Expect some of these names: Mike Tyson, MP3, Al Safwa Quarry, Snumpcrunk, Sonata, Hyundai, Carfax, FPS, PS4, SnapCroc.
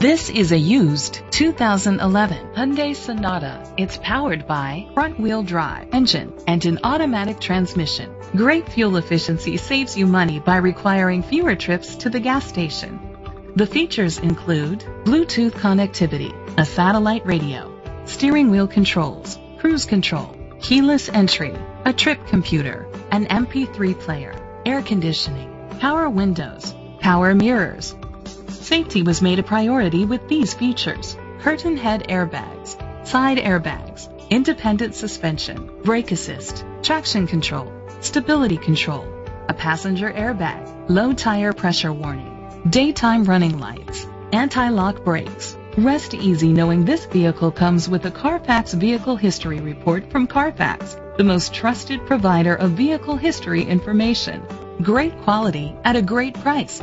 This is a used 2011 Hyundai Sonata. It's powered by front-wheel drive engine and an automatic transmission. Great fuel efficiency saves you money by requiring fewer trips to the gas station. The features include Bluetooth connectivity, a satellite radio, steering wheel controls, cruise control, keyless entry, a trip computer, an MP3 player, air conditioning, power windows, power mirrors. Safety was made a priority with these features: curtain head airbags, side airbags, independent suspension, brake assist, traction control, stability control, a passenger airbag, low tire pressure warning, daytime running lights, anti-lock brakes. Rest easy knowing this vehicle comes with a Carfax Vehicle History Report from Carfax, the most trusted provider of vehicle history information. Great quality at a great price.